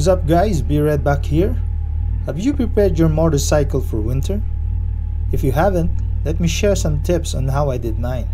What's up guys, BeRideBack here. Have you prepared your motorcycle for winter? If you haven't, let me share some tips on how I did mine.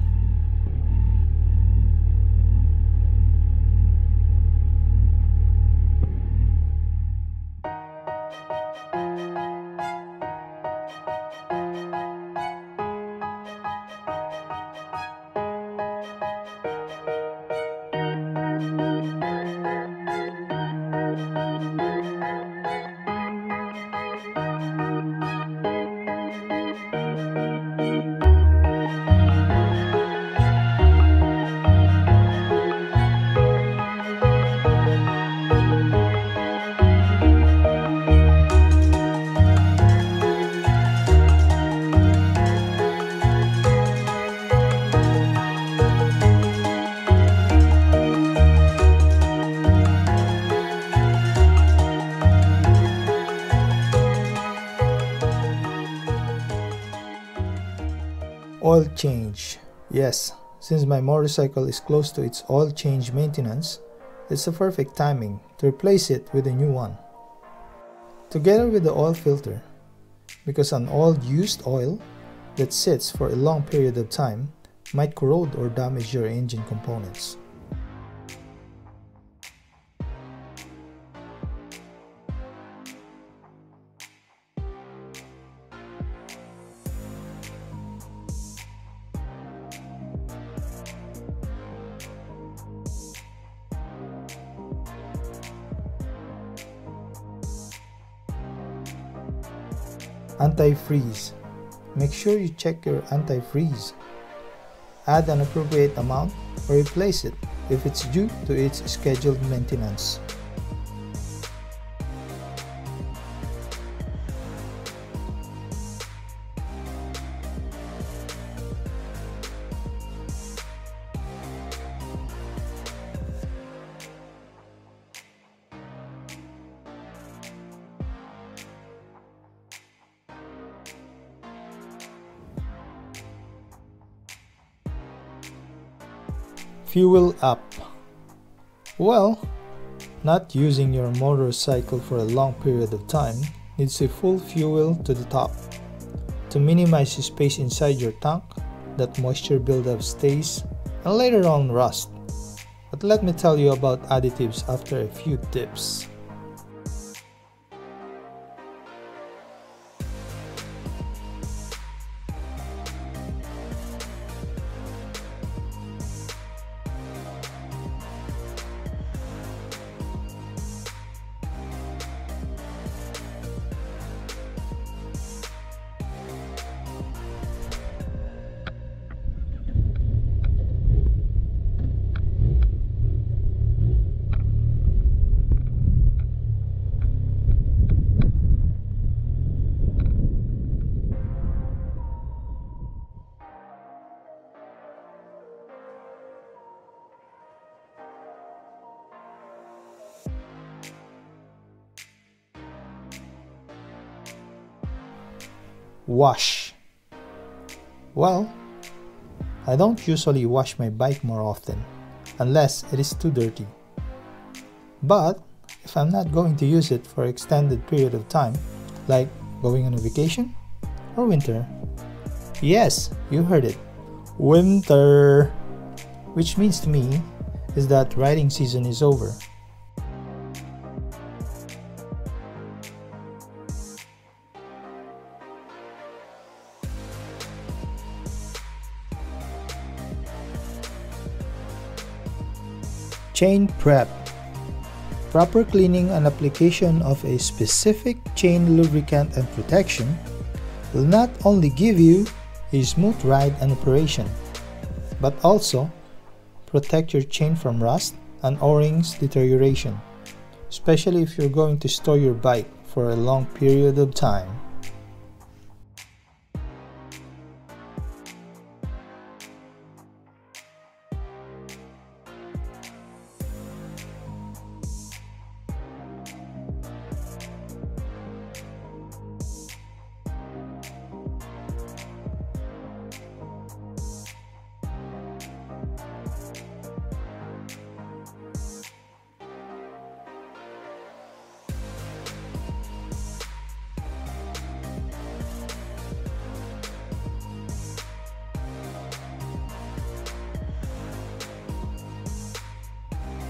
Oil change. Yes, since my motorcycle is close to its oil change maintenance, it's the perfect timing to replace it with a new one. Together with the oil filter, because an used oil that sits for a long period of time might corrode or damage your engine components. Antifreeze. Make sure you check your antifreeze. Add an appropriate amount or replace it if it's due to its scheduled maintenance. Fuel up. Well, not using your motorcycle for a long period of time needs a full fuel to the top. To minimize the space inside your tank, that moisture buildup stays and later on rust. But let me tell you about additives after a few tips. Wash. Well, I don't usually wash my bike more often, unless it is too dirty. But if I'm not going to use it for an extended period of time, like going on a vacation or winter. Yes, you heard it. Winter! Which means to me is that riding season is over. Chain prep. Proper cleaning and application of a specific chain lubricant and protection will not only give you a smooth ride and operation, but also protect your chain from rust and O-rings deterioration, especially if you're going to store your bike for a long period of time.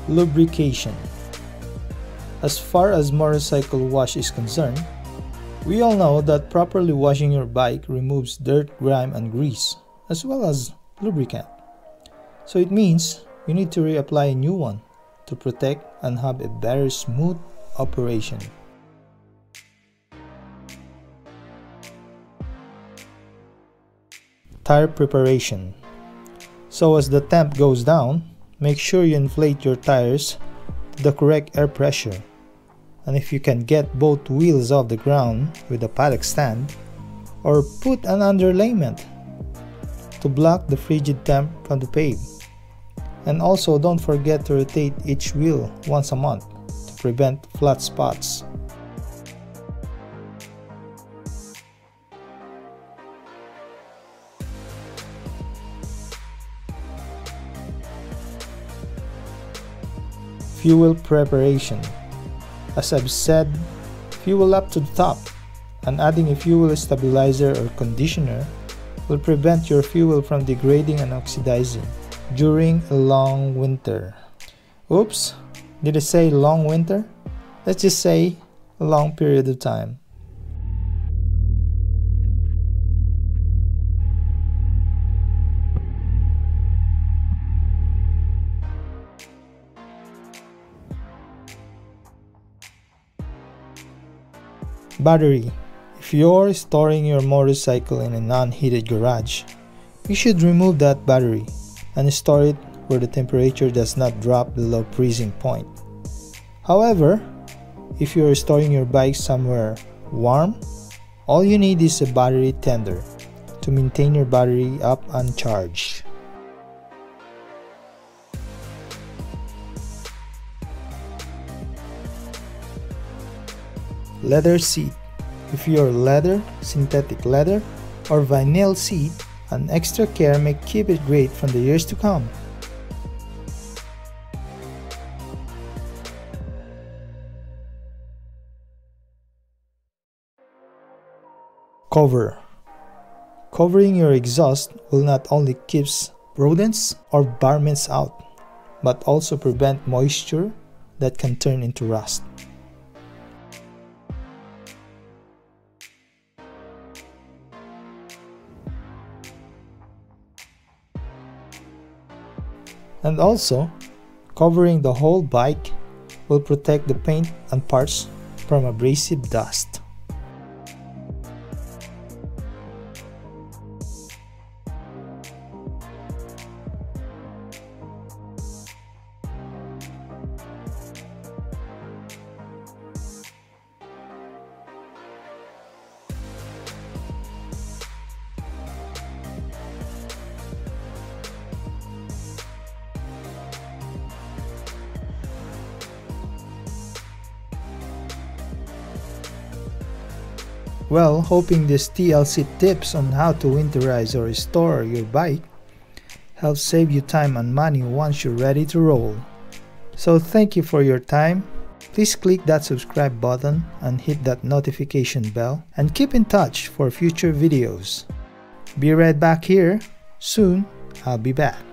Lubrication. As far as motorcycle wash is concerned, we all know that properly washing your bike removes dirt, grime, and grease, as well as lubricant. So it means you need to reapply a new one to protect and have a very smooth operation. Tire preparation. So as the temp goes down, make sure you inflate your tires to the correct air pressure. And if you can get both wheels off the ground with a paddock stand, or put an underlayment to block the frigid temp from the pave. And also don't forget to rotate each wheel once a month to prevent flat spots. Fuel preparation. As I've said, fuel up to the top, and adding a fuel stabilizer or conditioner will prevent your fuel from degrading and oxidizing during a long winter. Oops, did I say long winter? Let's just say a long period of time. Battery. If you're storing your motorcycle in a non-heated garage, you should remove that battery and store it where the temperature does not drop below freezing point. However, if you're storing your bike somewhere warm, all you need is a battery tender to maintain your battery up and charged. Leather seat. If your leather, synthetic leather, or vinyl seat, an extra care may keep it great from the years to come. Cover. Covering your exhaust will not only keep rodents or varmints out, but also prevent moisture that can turn into rust. And also, covering the whole bike will protect the paint and parts from abrasive dust. Well, hoping these TLC tips on how to winterize or restore your bike helps save you time and money once you're ready to roll. So thank you for your time. Please click that subscribe button and hit that notification bell, and keep in touch for future videos. Be right back here. Soon, I'll be back.